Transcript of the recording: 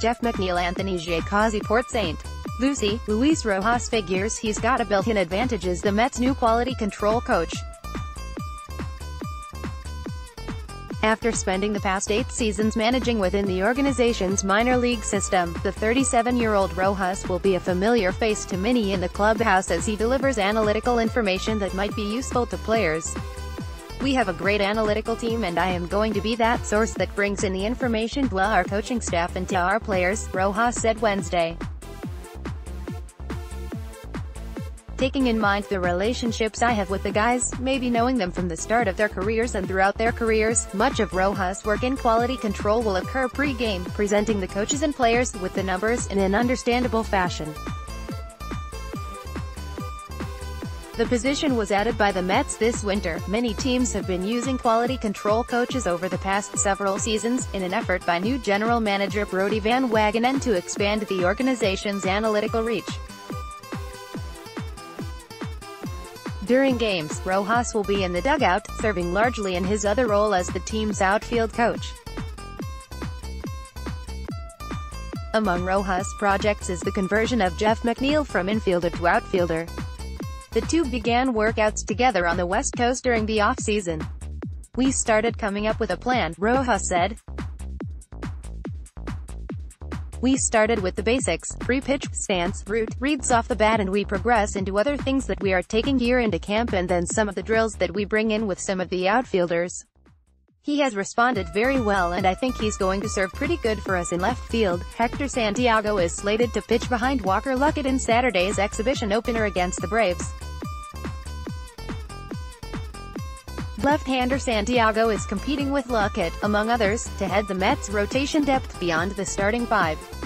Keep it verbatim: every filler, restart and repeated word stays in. Jeff McNeil, Anthony J. Causi, Port Saint Lucie, Luis Rojas figures he's got a built-in advantage as the Mets' new quality control coach. After spending the past eight seasons managing within the organization's minor league system, the thirty-seven-year-old Rojas will be a familiar face to many in the clubhouse as he delivers analytical information that might be useful to players. "We have a great analytical team and I am going to be that source that brings in the information to our coaching staff and to our players," Rojas said Wednesday. "Taking in mind the relationships I have with the guys, maybe knowing them from the start of their careers and throughout their careers, much of Rojas' work in quality control will occur pre-game, presenting the coaches and players with the numbers in an understandable fashion." The position was added by the Mets this winter. Many teams have been using quality control coaches over the past several seasons, in an effort by new general manager Brody Van Wagenen to expand the organization's analytical reach. During games, Rojas will be in the dugout, serving largely in his other role as the team's outfield coach. Among Rojas' projects is the conversion of Jeff McNeil from infielder to outfielder. The two began workouts together on the West Coast during the offseason. "We started coming up with a plan," Rojas said. "We started with the basics, pre-pitch, stance, route, reads off the bat, and we progress into other things that we are taking here into camp and then some of the drills that we bring in with some of the outfielders. He has responded very well and I think he's going to serve pretty good for us in left field." Hector Santiago is slated to pitch behind Walker Luckett in Saturday's exhibition opener against the Braves. Left-hander Santiago is competing with Luckett, among others, to head the Mets' rotation depth beyond the starting five.